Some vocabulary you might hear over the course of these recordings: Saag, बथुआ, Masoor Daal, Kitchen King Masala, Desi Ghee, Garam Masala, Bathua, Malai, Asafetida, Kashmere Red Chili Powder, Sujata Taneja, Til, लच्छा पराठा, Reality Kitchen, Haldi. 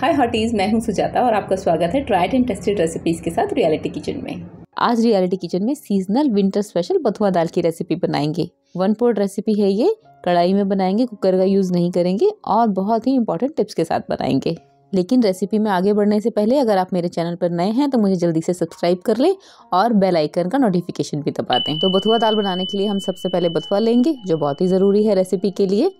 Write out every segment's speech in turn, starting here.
हाय हॉटीज़, मैं हूं सुजाता और आपका स्वागत है ट्राइड एंड टेस्टेड रेसिपीज़ के साथ रियलिटी किचन में। आज रियलिटी किचन में सीजनल विंटर स्पेशल बथुआ दाल की रेसिपी बनाएंगे। वन पॉट रेसिपी है ये, कढ़ाई में बनाएंगे, कुकर का यूज़ नहीं करेंगे और बहुत ही इंपॉर्टेंट टिप्स के साथ बनाएंगे। लेकिन रेसिपी में आगे बढ़ने से पहले अगर आप मेरे चैनल पर नए हैं तो मुझे जल्दी से सब्सक्राइब कर लें और बेल आइकन का नोटिफिकेशन भी दबा दें। तो बथुआ दाल बनाने के लिए हम सबसे पहले बथुआ लेंगे जो बहुत ही ज़रूरी है रेसिपी के लिए।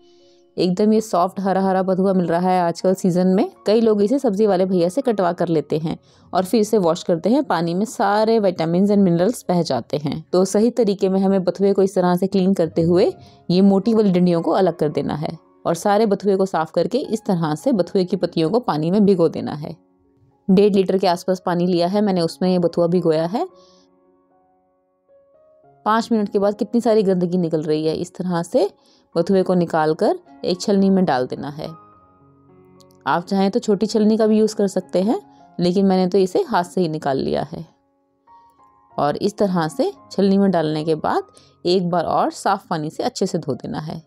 एकदम ये सॉफ्ट हरा हरा बथुआ मिल रहा है आजकल सीज़न में। कई लोग इसे सब्ज़ी वाले भैया से कटवा कर लेते हैं और फिर इसे वॉश करते हैं, पानी में सारे विटामिन एंड मिनरल्स बह जाते हैं। तो सही तरीके में हमें बथुए को इस तरह से क्लीन करते हुए ये मोटी वाली डंडियों को अलग कर देना है और सारे बथुए को साफ़ करके इस तरह से बथुए की पत्तियों को पानी में भिगो देना है। 1.5 लीटर के आसपास पानी लिया है मैंने, उसमें ये बथुआ भिगोया है। 5 मिनट के बाद कितनी सारी गंदगी निकल रही है। इस तरह से बथुए को निकाल कर एक छलनी में डाल देना है। आप चाहें तो छोटी छलनी का भी यूज़ कर सकते हैं, लेकिन मैंने तो इसे हाथ से ही निकाल लिया है। और इस तरह से छलनी में डालने के बाद एक बार और साफ़ पानी से अच्छे से धो देना है।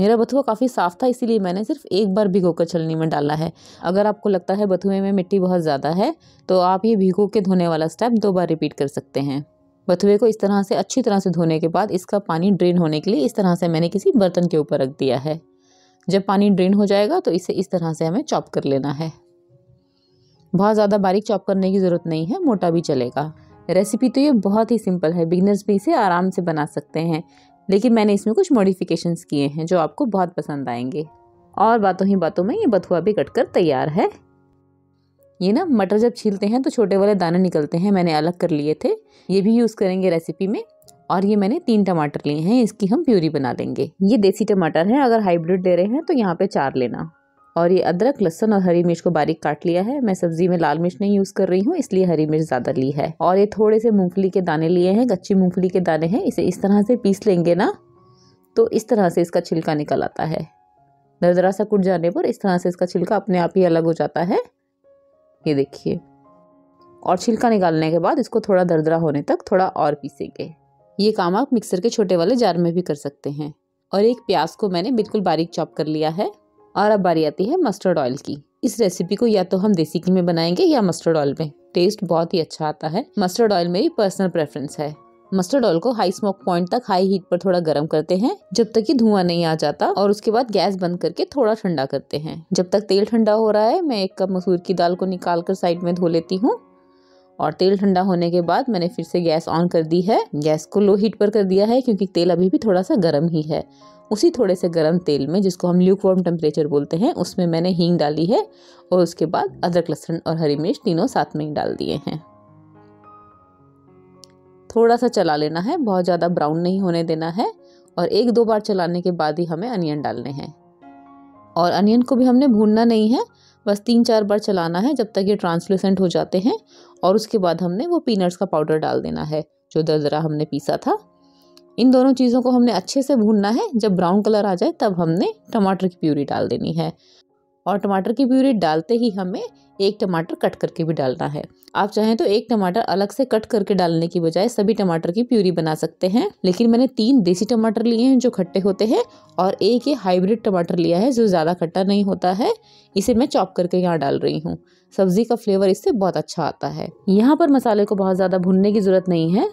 मेरा बथुआ काफ़ी साफ़ था, इसीलिए मैंने सिर्फ एक बार भिगो कर छलनी में डाला है। अगर आपको लगता है बथुए में मिट्टी बहुत ज़्यादा है तो आप ये भिगो के धोने वाला स्टेप 2 बार रिपीट कर सकते हैं। बथुए को इस तरह से अच्छी तरह से धोने के बाद इसका पानी ड्रेन होने के लिए इस तरह से मैंने किसी बर्तन के ऊपर रख दिया है। जब पानी ड्रेन हो जाएगा तो इसे इस तरह से हमें चॉप कर लेना है। बहुत ज़्यादा बारीक चॉप करने की ज़रूरत नहीं है, मोटा भी चलेगा। रेसिपी तो ये बहुत ही सिंपल है, बिगिनर्स भी इसे आराम से बना सकते हैं, लेकिन मैंने इसमें कुछ मॉडिफिकेशंस किए हैं जो आपको बहुत पसंद आएंगे। और बातों ही बातों में ये बथुआ भी कटकर तैयार है। ये ना मटर जब छीलते हैं तो छोटे वाले दाने निकलते हैं, मैंने अलग कर लिए थे, ये भी यूज़ करेंगे रेसिपी में। और ये मैंने 3 टमाटर लिए हैं, इसकी हम प्यूरी बना लेंगे। ये देसी टमाटर है, अगर हाइब्रिड ले रहे हैं तो यहाँ पे 4 लेना। और ये अदरक, लहसुन और हरी मिर्च को बारीक काट लिया है। मैं सब्ज़ी में लाल मिर्च नहीं यूज़ कर रही हूँ, इसलिए हरी मिर्च ज़्यादा ली है। और ये थोड़े से मूँगफली के दाने लिए हैं, कच्ची मूँगफली के दाने हैं। इसे इस तरह से पीस लेंगे ना तो इस तरह से इसका छिलका निकल आता है। दरदरा सा कुट जाने पर इस तरह से इसका छिलका अपने आप ही अलग हो जाता है, ये देखिए। और छिलका निकालने के बाद इसको थोड़ा दरदरा होने तक थोड़ा और पीसेंगे। ये काम आप मिक्सर के छोटे वाले जार में भी कर सकते हैं। और एक प्याज को मैंने बिल्कुल बारीक चॉप कर लिया है। और अब बारी आती है मस्टर्ड ऑयल की। इस रेसिपी को या तो हम देसी घी में बनाएंगे या मस्टर्ड ऑयल में, टेस्ट बहुत ही अच्छा आता है। मस्टर्ड ऑयल मेरी पर्सनल प्रेफरेंस है। मस्टर्ड ऑयल को हाई स्मोक पॉइंट तक हाई हीट पर थोड़ा गर्म करते हैं, जब तक कि धुआं नहीं आ जाता, और उसके बाद गैस बंद करके थोड़ा ठंडा करते हैं। जब तक तेल ठंडा हो रहा है, मैं 1 कप मसूर की दाल को निकाल कर साइड में धो लेती हूँ। और तेल ठंडा होने के बाद मैंने फिर से गैस ऑन कर दी है। गैस को लो हीट पर कर दिया है क्योंकि तेल अभी भी थोड़ा सा गर्म ही है। उसी थोड़े से गर्म तेल में, जिसको हम ल्यूकवार्म टेम्परेचर बोलते हैं, उसमें मैंने हींग डाली है। और उसके बाद अदरक, लहसुन और हरी मिर्च तीनों साथ में ही डाल दिए हैं। थोड़ा सा चला लेना है, बहुत ज़्यादा ब्राउन नहीं होने देना है। और 1-2 बार चलाने के बाद ही हमें अनियन डालने हैं। और अनियन को भी हमने भूनना नहीं है, बस 3-4 बार चलाना है जब तक ये ट्रांसलूसेंट हो जाते हैं। और उसके बाद हमने वो पीनट्स का पाउडर डाल देना है जो दरदरा हमने पीसा था। इन दोनों चीज़ों को हमने अच्छे से भूनना है। जब ब्राउन कलर आ जाए तब हमने टमाटर की प्यूरी डाल देनी है। और टमाटर की प्यूरी डालते ही हमें 1 टमाटर कट करके भी डालना है। आप चाहें तो 1 टमाटर अलग से कट करके डालने की बजाय सभी टमाटर की प्यूरी बना सकते हैं, लेकिन मैंने 3 देसी टमाटर लिए हैं जो खट्टे होते हैं, और 1 हाइब्रिड टमाटर लिया है जो ज़्यादा खट्टा नहीं होता है। इसे मैं चॉप करके यहाँ डाल रही हूँ। सब्ज़ी का फ्लेवर इससे बहुत अच्छा आता है। यहाँ पर मसाले को बहुत ज़्यादा भुनने की ज़रूरत नहीं है,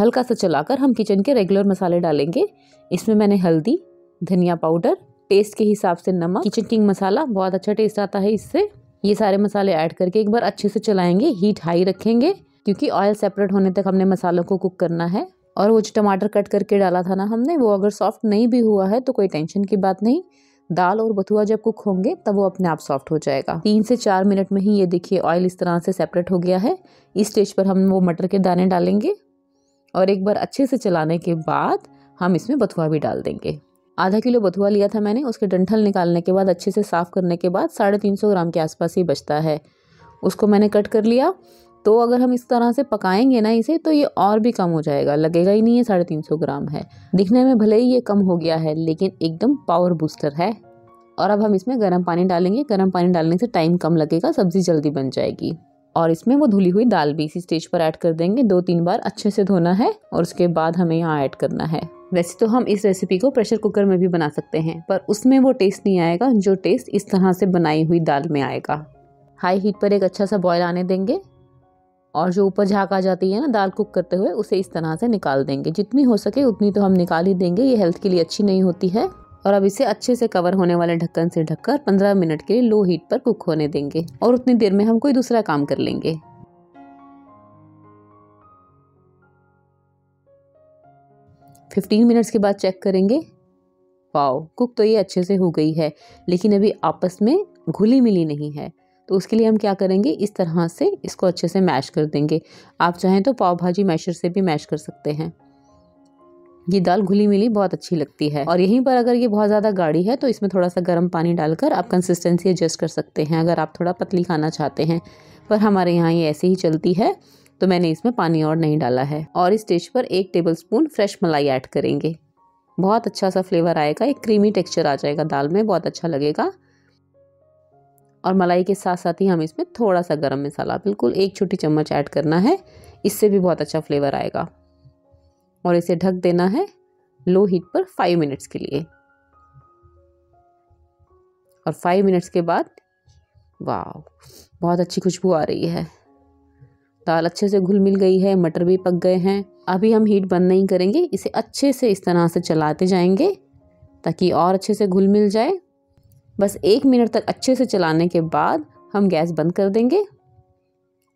हल्का सा चलाकर हम किचन के रेगुलर मसाले डालेंगे। इसमें मैंने हल्दी, धनिया पाउडर, टेस्ट के हिसाब से नमक, किचन किंग मसाला, बहुत अच्छा टेस्ट आता है इससे। ये सारे मसाले ऐड करके एक बार अच्छे से चलाएंगे। हीट हाई रखेंगे क्योंकि ऑयल सेपरेट होने तक हमने मसालों को कुक करना है। और वो जो टमाटर कट करके डाला था ना हमने, वो अगर सॉफ्ट नहीं भी हुआ है तो कोई टेंशन की बात नहीं। दाल और बथुआ जब कुक होंगे तब वो अपने आप सॉफ्ट हो जाएगा। 3 से 4 मिनट में ही ये देखिए ऑयल इस तरह से सेपरेट हो गया है। इस स्टेज पर हम वो मटर के दाने डालेंगे और एक बार अच्छे से चलाने के बाद हम इसमें बथुआ भी डाल देंगे। 0.5 किलो बथुआ लिया था मैंने, उसके डंठल निकालने के बाद अच्छे से साफ़ करने के बाद 350 ग्राम के आसपास ही बचता है, उसको मैंने कट कर लिया। तो अगर हम इस तरह से पकाएंगे ना इसे, तो ये और भी कम हो जाएगा, लगेगा ही नहीं है 350 ग्राम है। दिखने में भले ही ये कम हो गया है, लेकिन एकदम पावर बूस्टर है। और अब हम इसमें गर्म पानी डालेंगे। गर्म पानी डालने से टाइम कम लगेगा, सब्ज़ी जल्दी बन जाएगी। और इसमें वो धुली हुई दाल भी इसी स्टेज पर ऐड कर देंगे। 2-3 बार अच्छे से धोना है और उसके बाद हमें यहाँ ऐड करना है। वैसे तो हम इस रेसिपी को प्रेशर कुकर में भी बना सकते हैं, पर उसमें वो टेस्ट नहीं आएगा जो टेस्ट इस तरह से बनाई हुई दाल में आएगा। हाई हीट पर एक अच्छा सा बॉयल आने देंगे और जो ऊपर झाग आ जाती है ना दाल कुक करते हुए, उसे इस तरह से निकाल देंगे। जितनी हो सके उतनी तो हम निकाल ही देंगे, ये हेल्थ के लिए अच्छी नहीं होती है। और अब इसे अच्छे से कवर होने वाले ढक्कन से ढककर 15 मिनट के लिए लो हीट पर कुक होने देंगे और उतनी देर में हम कोई दूसरा काम कर लेंगे। फिफ्टीन मिनट्स के बाद चेक करेंगे। वाओ, कुक तो ये अच्छे से हो गई है, लेकिन अभी आपस में घुली मिली नहीं है, तो उसके लिए हम क्या करेंगे, इस तरह से इसको अच्छे से मैश कर देंगे। आप चाहें तो पाव भाजी मैशर से भी मैश कर सकते हैं। ये दाल घुली मिली बहुत अच्छी लगती है। और यहीं पर अगर ये बहुत ज़्यादा गाढ़ी है तो इसमें थोड़ा सा गर्म पानी डालकर आप कंसिस्टेंसी एडजस्ट कर सकते हैं, अगर आप थोड़ा पतली खाना चाहते हैं। पर हमारे यहाँ ये ऐसे ही चलती है, तो मैंने इसमें पानी और नहीं डाला है। और इस स्टेज पर 1 टेबलस्पून फ्रेश मलाई ऐड करेंगे। बहुत अच्छा सा फ्लेवर आएगा, एक क्रीमी टेक्स्चर आ जाएगा दाल में, बहुत अच्छा लगेगा। और मलाई के साथ साथ ही हम इसमें थोड़ा सा गरम मसाला, बिल्कुल 1 छोटी चम्मच ऐड करना है, इससे भी बहुत अच्छा फ्लेवर आएगा। और इसे ढक देना है लो हीट पर 5 मिनट्स के लिए। और 5 मिनट्स के बाद वाह, बहुत अच्छी खुशबू आ रही है। दाल अच्छे से घुल मिल गई है, मटर भी पक गए हैं। अभी हम हीट बंद नहीं करेंगे, इसे अच्छे से इस तरह से चलाते जाएंगे ताकि और अच्छे से घुल मिल जाए। बस 1 मिनट तक अच्छे से चलाने के बाद हम गैस बंद कर देंगे।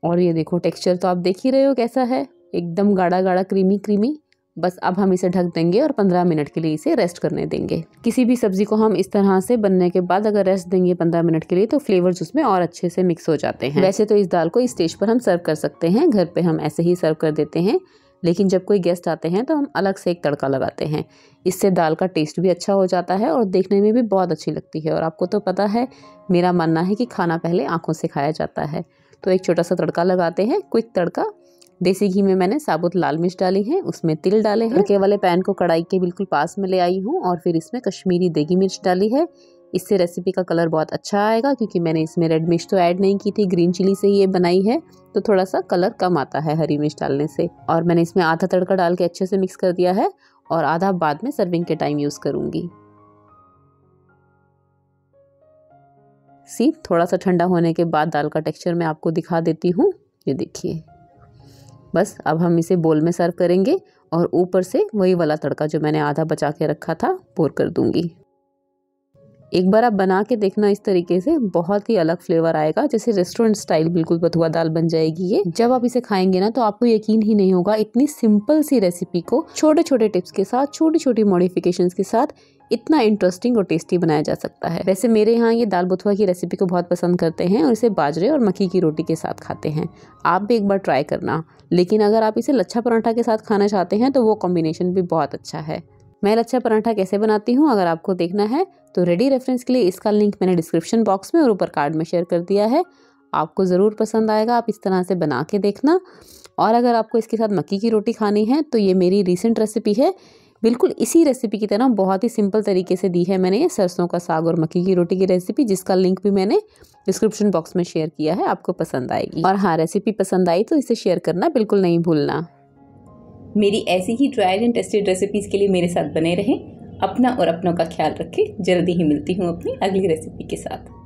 और ये देखो, टेक्सचर तो आप देख ही रहे हो कैसा है, एकदम गाढ़ा गाढ़ा क्रीमी क्रीमी। बस अब हम इसे ढक देंगे और 15 मिनट के लिए इसे रेस्ट करने देंगे। किसी भी सब्ज़ी को हम इस तरह से बनने के बाद अगर रेस्ट देंगे 15 मिनट के लिए, तो फ्लेवर्स उसमें और अच्छे से मिक्स हो जाते हैं। वैसे तो इस दाल को इस स्टेज पर हम सर्व कर सकते हैं, घर पे हम ऐसे ही सर्व कर देते हैं, लेकिन जब कोई गेस्ट आते हैं तो हम अलग से एक तड़का लगाते हैं। इससे दाल का टेस्ट भी अच्छा हो जाता है और देखने में भी बहुत अच्छी लगती है। और आपको तो पता है, मेरा मानना है कि खाना पहले आँखों से खाया जाता है, तो एक छोटा सा तड़का लगाते हैं, क्विक तड़का। देसी घी में मैंने साबुत लाल मिर्च डाली है, उसमें तिल डाले हैं। तड़के वाले पैन को कढ़ाई के बिल्कुल पास में ले आई हूँ और फिर इसमें कश्मीरी देगी मिर्च डाली है। इससे रेसिपी का कलर बहुत अच्छा आएगा, क्योंकि मैंने इसमें रेड मिर्च तो ऐड नहीं की थी, ग्रीन चिली से ये बनाई है, तो थोड़ा सा कलर कम आता है हरी मिर्च डालने से। और मैंने इसमें आधा तड़का डाल के अच्छे से मिक्स कर दिया है और आधा बाद में सर्विंग के टाइम यूज़ करूँगी। सी, थोड़ा सा ठंडा होने के बाद दाल का टेक्स्चर मैं आपको दिखा देती हूँ, ये देखिए। बस अब हम इसे बोल में सर्व करेंगे और ऊपर से वही वाला तड़का जो मैंने आधा बचा के रखा था पोर कर दूंगी। एक बार आप बना के देखना इस तरीके से, बहुत ही अलग फ्लेवर आएगा, जैसे रेस्टोरेंट स्टाइल बिल्कुल बथुआ दाल बन जाएगी ये। जब आप इसे खाएंगे ना तो आपको यकीन ही नहीं होगा, इतनी सिंपल सी रेसिपी को छोटे छोटे टिप्स के साथ, छोटी छोटी मॉडिफिकेशंस के साथ इतना इंटरेस्टिंग और टेस्टी बनाया जा सकता है। वैसे मेरे यहाँ ये दाल बथुआ की रेसिपी को बहुत पसंद करते हैं और इसे बाजरे और मक्की की रोटी के साथ खाते हैं। आप भी एक बार ट्राई करना, लेकिन अगर आप इसे लच्छा पराठा के साथ खाना चाहते हैं तो वो कॉम्बिनेशन भी बहुत अच्छा है। मैं लच्छा पराठा कैसे बनाती हूँ अगर आपको देखना है तो रेडी रेफरेंस के लिए इसका लिंक मैंने डिस्क्रिप्शन बॉक्स में और ऊपर कार्ड में शेयर कर दिया है। आपको ज़रूर पसंद आएगा, आप इस तरह से बना के देखना। और अगर आपको इसके साथ मक्की की रोटी खानी है तो ये मेरी रिसेंट रेसिपी है, बिल्कुल इसी रेसिपी की तरह बहुत ही सिंपल तरीके से दी है मैंने ये सरसों का साग और मक्की की रोटी की रेसिपी, जिसका लिंक भी मैंने डिस्क्रिप्शन बॉक्स में शेयर किया है, आपको पसंद आएगी। और हाँ, रेसिपी पसंद आई तो इसे शेयर करना बिल्कुल नहीं भूलना। मेरी ऐसी ही ट्रायल एंड टेस्टेड रेसिपीज़ के लिए मेरे साथ बने रहें। अपना और अपनों का ख्याल रखें। जल्दी ही मिलती हूँ अपनी अगली रेसिपी के साथ।